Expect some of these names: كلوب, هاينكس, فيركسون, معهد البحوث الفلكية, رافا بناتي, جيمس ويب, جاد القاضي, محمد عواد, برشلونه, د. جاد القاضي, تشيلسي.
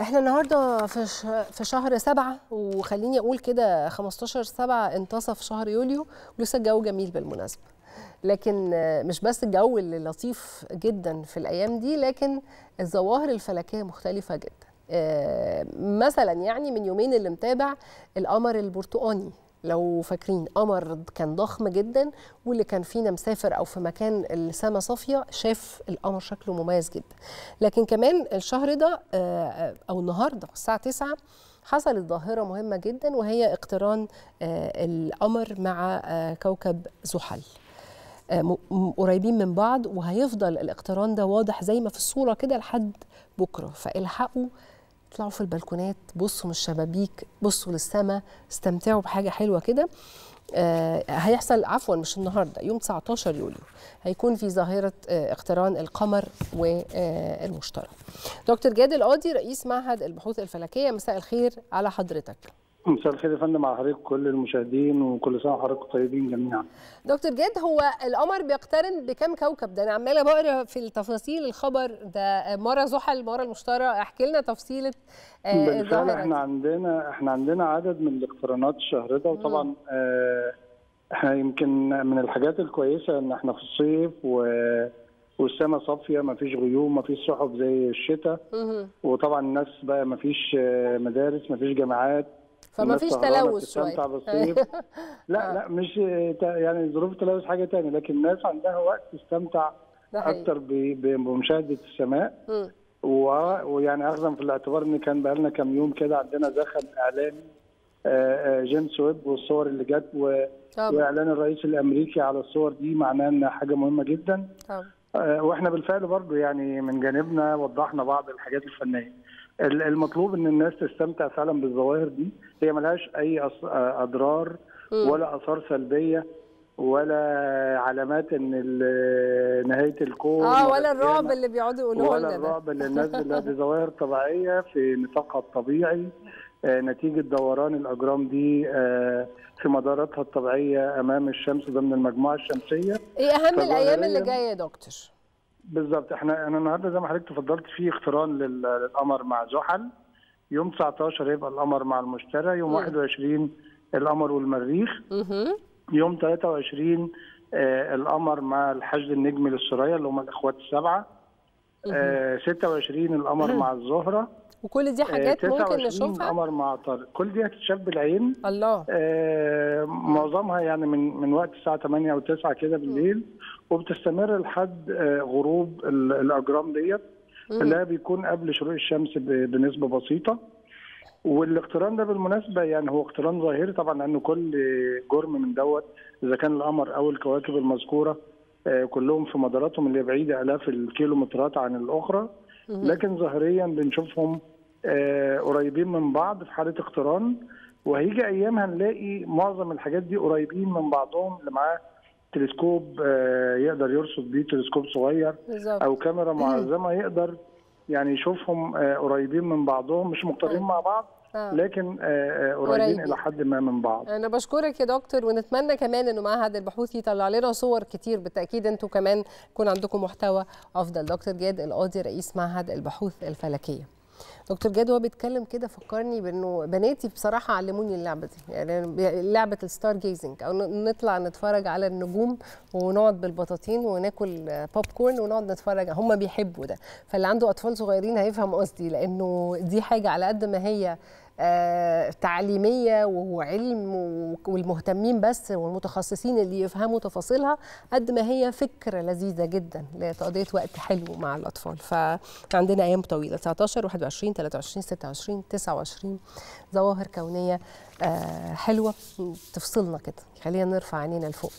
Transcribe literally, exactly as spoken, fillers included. احنا النهارده في في شهر سبعة، وخليني اقول كده خمستاشر سبعة انتصف شهر يوليو، ولسه الجو جميل بالمناسبه. لكن مش بس الجو اللي لطيف جدا في الايام دي، لكن الظواهر الفلكيه مختلفه جدا. مثلا يعني من يومين اللي متابع القمر البرتقاني، لو فاكرين قمر كان ضخم جدا، واللي كان فينا مسافر او في مكان السماء صافيه شاف القمر شكله مميز جدا. لكن كمان الشهر ده او النهارده الساعه تسعة حصلت ظاهره مهمه جدا، وهي اقتران القمر مع كوكب زحل. قريبين من بعض، وهيفضل الاقتران ده واضح زي ما في الصوره كده لحد بكره. فالحقوا اطلعوا في البلكونات، بصوا من الشبابيك، بصوا للسماء، استمتعوا بحاجه حلوه كده. آه هيحصل عفوا مش النهارده، يوم تسعتاشر يوليو هيكون في ظاهره آه اقتران القمر والمشتري. دكتور جاد القاضي رئيس معهد البحوث الفلكيه، مساء الخير على حضرتك. مساء الخير يا فندم على حضرتك كل المشاهدين، وكل سنه وحضراتكم طيبين جميعا. دكتور جاد، هو القمر بيقترن بكام كوكب؟ ده انا عماله بقرا في التفاصيل الخبر ده، مره زحل مره المشتري، احكي لنا تفصيله الظاهره دي. احنا عندنا احنا عندنا عدد من الاقترانات الشهر ده، وطبعا آه احنا يمكن من الحاجات الكويسه ان احنا في الصيف و والسماء صافيه، مفيش غيوم، مفيش سحب زي الشتاء. وطبعا الناس بقى مفيش مدارس، مفيش جامعات، فما فيش تلوث شويه. لا لا مش يعني ظروف التلوث حاجه ثانيه، لكن الناس عندها وقت تستمتع اكتر بمشاهده السماء. ويعني اخذا في الاعتبار ان كان بقى لنا كام يوم كده عندنا زخم اعلامي جيمس ويب والصور اللي جت، واعلان الرئيس الامريكي على الصور دي، معناه ان حاجه مهمه جدا. واحنا بالفعل برضه يعني من جانبنا وضحنا بعض الحاجات الفنيه. المطلوب ان الناس تستمتع فعلا بالظواهر دي، هي ملهاش اي اضرار ولا اثار سلبيه ولا علامات ان نهايه الكون اه ولا الرعب اللي بيقعدوا يقولوه لنا، ولا الرعب اللي الناس دي ظواهر طبيعيه في نطاقها الطبيعي نتيجه دوران الاجرام دي في مداراتها الطبيعيه امام الشمس ضمن المجموعه الشمسيه. ايه اهم الايام اللي جايه يا دكتور؟ بالظبط، احنا انا النهارده زي ما حضرتك تفضلت في اقتران للقمر مع زحل، يوم تسعتاشر يبقى القمر مع المشتري، يوم واحد وعشرين القمر والمريخ، يوم تلاتة وعشرين آه القمر مع الحشد النجمي للسرية اللي هم الاخوات السبعه، آه ستة وعشرين القمر مع الزهره. وكل دي حاجات آه ممكن نشوفها، القمر مع طارق، كل دي هتتشاف بالعين. الله. آه معظمها يعني من من وقت الساعه تمانية او تسعة كده بالليل، وبتستمر لحد غروب الاجرام ديت اللي بيكون قبل شروق الشمس بنسبه بسيطه. والاقتران ده بالمناسبه يعني هو اقتران ظاهري طبعا، لانه كل جرم من دوت اذا كان القمر او الكواكب المذكوره كلهم في مداراتهم اللي بعيده الاف الكيلومترات عن الاخرى، لكن ظاهريا بنشوفهم قريبين من بعض في حاله اقتران. وهيجي ايام هنلاقي معظم الحاجات دي قريبين من بعضهم، اللي معاه تلسكوب يقدر يرصد بيه تلسكوب صغير او كاميرا معزمه يقدر يعني يشوفهم قريبين من بعضهم، مش مقتربين مع بعض لكن قريبين الى حد ما من بعض. انا بشكرك يا دكتور، ونتمنى كمان انه معهد البحوث يطلع لنا صور كتير، بالتاكيد انتم كمان يكون عندكم محتوى افضل. دكتور جاد القاضي رئيس معهد البحوث الفلكيه. دكتور جاد وهو بيتكلم كده فكرني بانه بناتي بصراحه علموني اللعبه دي، يعني لعبه الستار جيزنج، او نطلع نتفرج على النجوم ونقعد بالبطاطين وناكل بوب كورن ونقعد نتفرج، هم بيحبوا ده. فاللي عنده اطفال صغيرين هيفهم قصدي، لانه دي حاجه على قد ما هي تعليميه وعلم، والمهتمين بس والمتخصصين اللي يفهموا تفاصيلها، قد ما هي فكره لذيذه جدا لتقضيه وقت حلو مع الاطفال. فعندنا ايام طويله، تسعتاشر واحد وعشرين تلاتة وعشرين ستة وعشرين تسعة وعشرين، ظواهر كونيه حلوه تفصلنا كده، خلينا نرفع عينينا لفوق.